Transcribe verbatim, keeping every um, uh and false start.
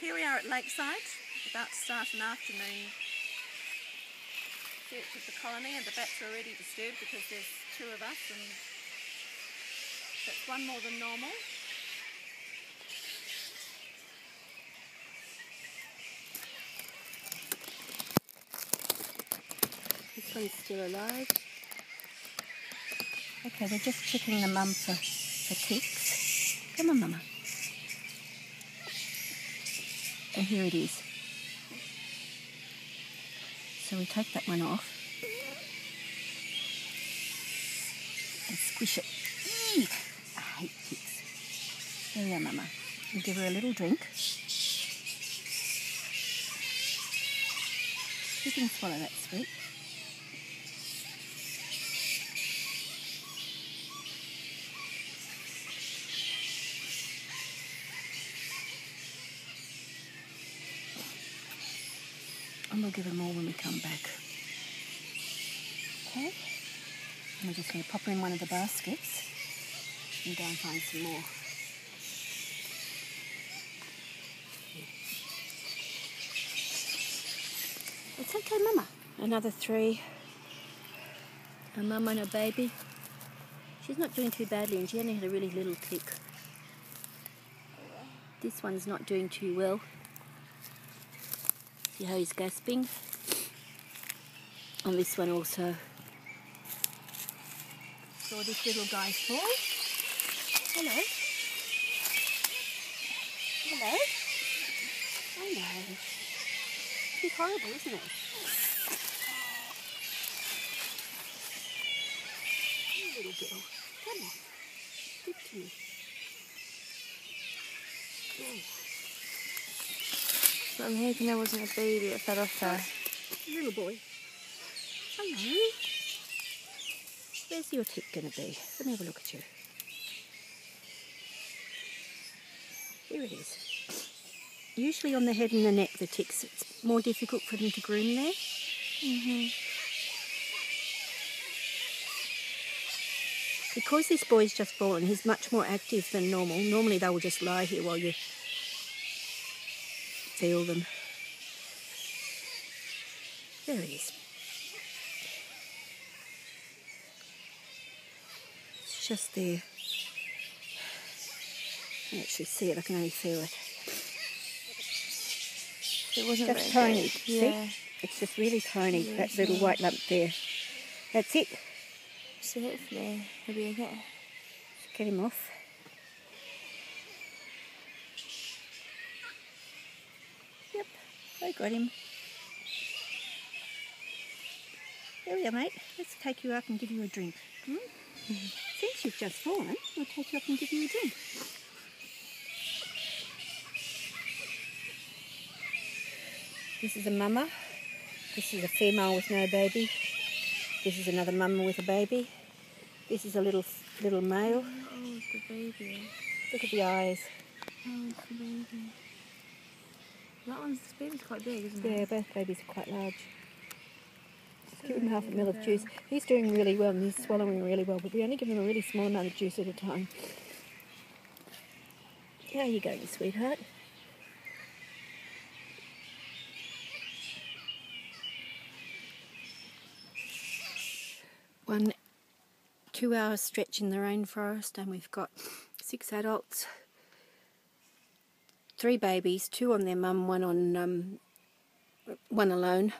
here we are at Lakeside, about to start an afternoon search of the colony, and the bats are already disturbed because there's two of us, and that's one more than normal. This one's still alive. Okay, they're just checking the mum for, for ticks. Come on, Mama. And here it is. So we take that one off and squish it. Eek! I hate ticks. There we are, Mama. We'll give her a little drink. You can swallow that, sweet. And we'll give her more when we come back. Okay. And we're just going to pop her in one of the baskets and go and find some more. It's okay, Mama. Another three. A mum and a baby. She's not doing too badly, and she only had a really little tick. This one's not doing too well. See how he's gasping, and this one also. Saw this little guy fall. Hello. Hello. I know. It's horrible, isn't it? Hey, little girl, come on, stick to me. Go. I'm hoping there wasn't a baby that fell off there. Little boy. Hello. Where's your tick going to be? Let me have a look at you. Here it is. Usually on the head and the neck, the ticks. It's more difficult for them to groom there. Mm-hmm. Because this boy's just born, he's much more active than normal. Normally they will just lie here while you feel them. There it is. It's just there. I can actually see it, I can only feel it. It wasn't just very tiny, big. Yeah. See? It's just really tiny, yeah, that little yeah. white lump there. That's it. So hopefully he'll be okay. Get him off. I got him. There we are, mate. Let's take you up and give you a drink. Hmm? Mm-hmm. Since you've just fallen, we'll take you up and give you a drink. This is a mama. This is a female with no baby. This is another mama with a baby. This is a little little male. Oh, it's the baby. Look at the eyes. Oh, it's the baby. That one's, this baby's quite big, isn't it? Yeah, both babies are quite large. So give him half a mil of juice. He's doing really well and he's swallowing really well, but we only give him a really small amount of juice at a time. How are you going, sweetheart? One two hour stretch in the rainforest, and we've got six adults, three babies, two on their mum, one on um, one alone.